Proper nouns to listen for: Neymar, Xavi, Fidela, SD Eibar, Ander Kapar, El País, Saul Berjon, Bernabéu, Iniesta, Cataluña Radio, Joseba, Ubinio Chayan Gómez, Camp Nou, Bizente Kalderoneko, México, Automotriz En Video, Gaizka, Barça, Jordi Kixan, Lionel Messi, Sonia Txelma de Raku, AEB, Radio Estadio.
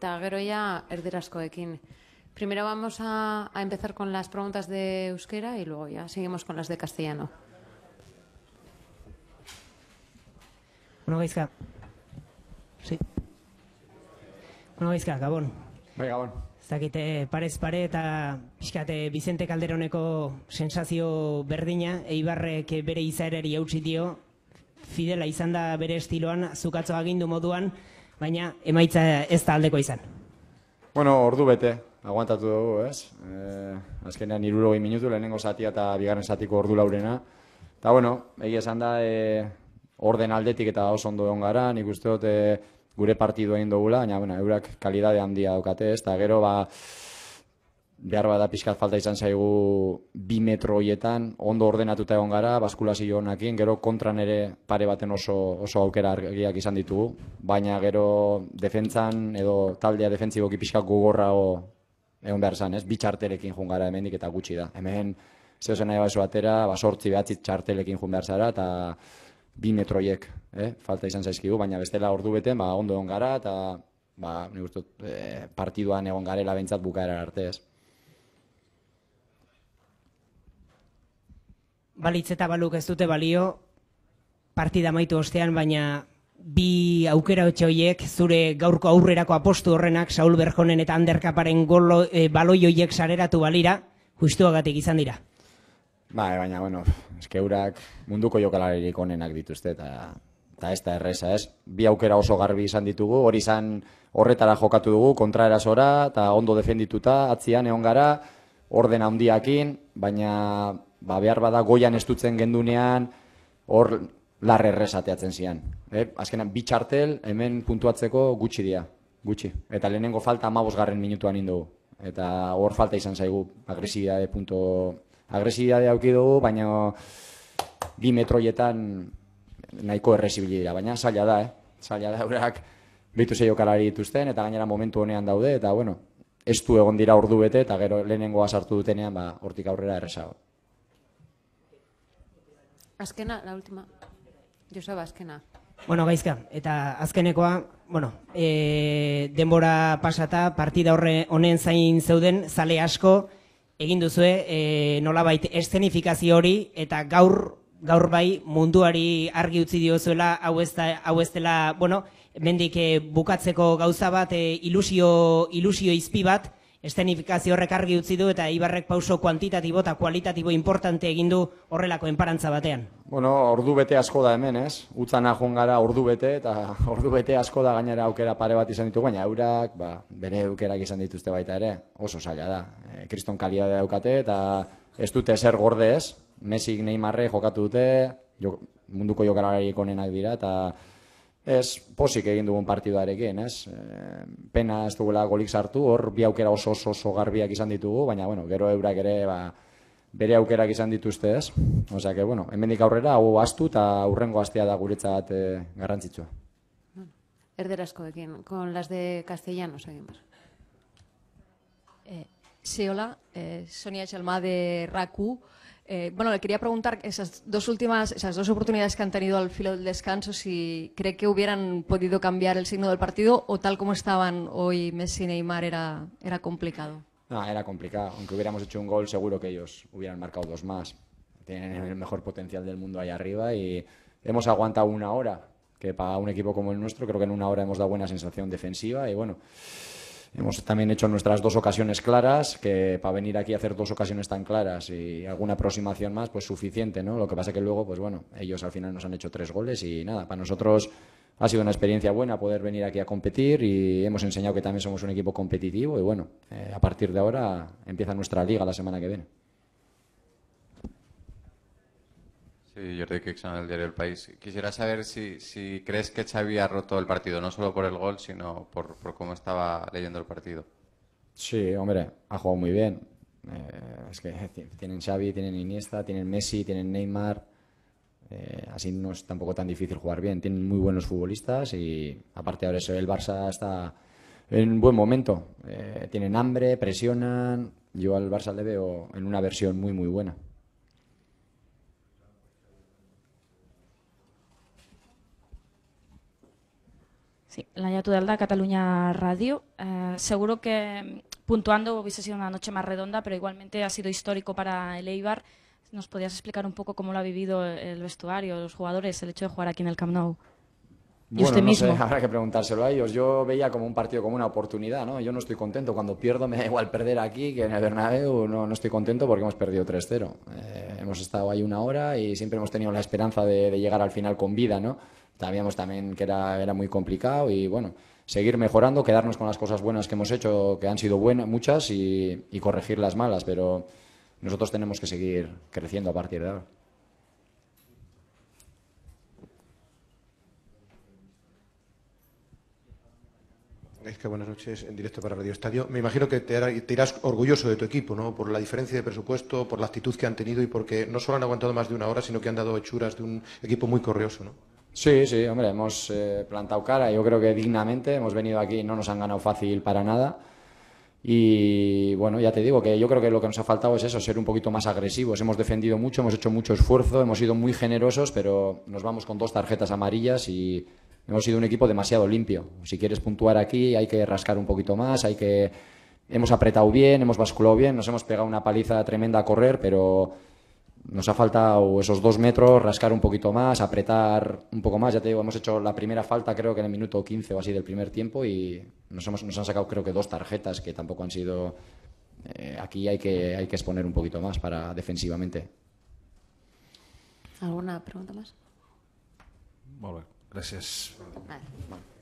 eta gero ja erderazkoekin. Primero vamos a empezar con las preguntas de euskera y luego ya seguimos con las de castellano. Bueno, Gaizka. Sí. Bueno, Gaizka, Gabon. Bai, Gabon. Ez dakite parez pare eta pixkate Bizente Kalderoneko sensazio berdina, Eibarrek bere izaerari eutsi dio, Fidela izan da bere estiloan, zukatzo agindu moduan, baina emaitza ez da aldeko izan. Bueno, ordu bete, aguantatu dugu, ez? Azkenean 60 minutu, lehenengo zatia eta bigarren zatiko ordu laurena. Eta bueno, egia esan da, orden aldetik eta oso ondo egon gara, nik uste dut, gure partidu egin dugula, baina eurak kalidade handia daukate, eta gero behar bada pixkat falta izan zaigu 2 metro horietan, ondo ordenatuta egon gara, baskulazio honakin, gero kontran ere pare baten oso aukera argiak izan ditugu, baina gero defentzan edo taldea defentziboki pixkat gogorrago egon behar zan, bi txartelekin joan gara hemendik eta gutxi da. Hemen zehozen nahi baso batera, 8-9 txartelekin joan behar zara, eta 2 metroiek falta izan zaizkigu, baina bestela ordu beten ondo egon gara eta partiduan egon garela behintzat bukaera arte. Balitz eta baluk ez dute balio, partida amaitu ostean, baina 2 aukera horiek, zure gaurko aurrerako apostu horrenak, Saul Berjonen eta Ander Kaparen baloi horiek sareratu balira, justuagatik izan dira. Bai, baina, bueno, eske eurak munduko jokalaririk onenak dituzte eta ez da erreza, ez? 2 aukera oso garbi izan ditugu, hori izan horretara jokatu dugu, kontraerasora eta ondo defendituta, atzian egon gara, orden handiakin, baina behar bada goian estutzen gendunean, hor larre errezateatzen zian. Azkenan 2 txartel hemen puntuatzeko gutxi dira, gutxi. Eta lehenengo falta 15. Minutuan indugu, eta hor falta izan zaigu agresidade punto... Agresidadea auki dugu, baina 2 metroietan nahiko errezibili dira. Baina zaila da, zaila da eurak behitu zeio kalari dituzten, eta gainera momentu honean daude, eta bueno, ez du egon dira ordu bete, eta gero lehenengoa sartu dutenean, hortik aurrera errezago. Azkena, la última. Joseba, azkena. Bueno, Gaizka, eta azkenekoa, bueno, denbora pasata, partida honen zain zeuden, zale asko, egin duzue nolabait eszenifikazio hori eta gaur bai munduari argi utzi diozuela hau ez dela, bueno, mendik bukatzeko gauza bat, ilusio izpi bat, eszenifikazio horrek argi utzi du eta Eibarrek pauso kuantitatibo eta kualitatibo importante egin du horrelako enparantza batean. Bueno, ordu bete asko da hemen, ez? Utzana joan gara ordu bete eta ordu bete asko da gainera aukera pare bat izan ditu, baina eurak bere aukerak izan dituzte baita ere, oso zaila da. Kriston kalidadea daukate eta ez dute ezer gorde ez, Messi, Neymarre jokatu dute, munduko jokalaririk onenak dira eta ez posik egin dugun partiduarekin, ez? Pena ez dugula golik sartu, hor 2 aukera oso garbiak izan ditugu, baina gero eurak ere bere aukerak izan dituzte ez. Osea, que, bueno, hemendik aurrera, hau astu eta aurrengo astea da guretzat garrantzitsua. Erderazkoekin, con las de castellanos, seguimos. Sí, hola, Sonia Txelma de Raku. Bueno, le quería preguntar esas dos oportunidades que han tenido al filo del descanso, si cree que hubieran podido cambiar el signo del partido o tal como estaban hoy Messi y Neymar era complicado. No, era complicado. Aunque hubiéramos hecho un gol, seguro que ellos hubieran marcado 2 más. Tienen el mejor potencial del mundo ahí arriba y hemos aguantado 1 hora, que para un equipo como el nuestro creo que en 1 hora hemos dado buena sensación defensiva y bueno, hemos también hecho nuestras 2 ocasiones claras, que para venir aquí a hacer 2 ocasiones tan claras y alguna aproximación más, pues suficiente, ¿no? Lo que pasa que luego, pues bueno, ellos al final nos han hecho 3 goles y nada, para nosotros ha sido una experiencia buena poder venir aquí a competir y hemos enseñado que también somos un equipo competitivo y bueno, a partir de ahora empieza nuestra liga la semana que viene. Sí, Jordi Kixan, del diario El País. Quisiera saber si crees que Xavi ha roto el partido, no solo por el gol, sino por cómo estaba leyendo el partido. Sí, hombre, ha jugado muy bien. Es que tienen Xavi, tienen Iniesta, tienen Messi, tienen Neymar. Así no es tampoco tan difícil jugar bien. Tienen muy buenos futbolistas y aparte ahora el Barça está en un buen momento. Tienen hambre, presionan. Yo al Barça le veo en una versión muy buena. Sí, Lainatu Delda, Cataluña Radio. Seguro que puntuando hubiese sido una noche más redonda, pero igualmente ha sido histórico para el Eibar. ¿Nos podías explicar un poco cómo lo ha vivido el vestuario, los jugadores, el hecho de jugar aquí en el Camp Nou? Bueno, usted mismo. No sé, habrá que preguntárselo a ellos. Yo veía como un partido, como una oportunidad, ¿no? Yo no estoy contento. Cuando pierdo me da igual perder aquí que en el Bernabéu. No estoy contento porque hemos perdido 3-0. Hemos estado ahí una hora y siempre hemos tenido la esperanza de llegar al final con vida, ¿no? Sabíamos también que era muy complicado y, bueno, seguir mejorando, quedarnos con las cosas buenas que hemos hecho, que han sido buenas, muchas, y corregir las malas. Pero nosotros tenemos que seguir creciendo a partir de ahora. Gaizka, buenas noches, en directo para Radio Estadio. Me imagino que te irás orgulloso de tu equipo, ¿no? Por la diferencia de presupuesto, por la actitud que han tenido y porque no solo han aguantado más de una hora, sino que han dado hechuras de un equipo muy correoso, ¿no? Sí, sí, hombre, hemos plantado cara, yo creo que dignamente. Hemos venido aquí, no nos han ganado fácil para nada. Y bueno, ya te digo que yo creo que lo que nos ha faltado es eso, ser un poquito más agresivos. Hemos defendido mucho, hemos hecho mucho esfuerzo, hemos sido muy generosos, pero nos vamos con 2 tarjetas amarillas y hemos sido un equipo demasiado limpio. Si quieres puntuar aquí hay que rascar un poquito más, hay que... Hemos apretado bien, hemos basculado bien, nos hemos pegado una paliza tremenda a correr, pero nos ha faltado esos 2 metros, rascar un poquito más, apretar un poco más. Ya te digo, hemos hecho la primera falta creo que en el minuto 15 o así del primer tiempo y nos han sacado creo que 2 tarjetas que tampoco han sido... aquí hay que exponer un poquito más para defensivamente. ¿Alguna pregunta más? Muy bien. Gracias. Vale.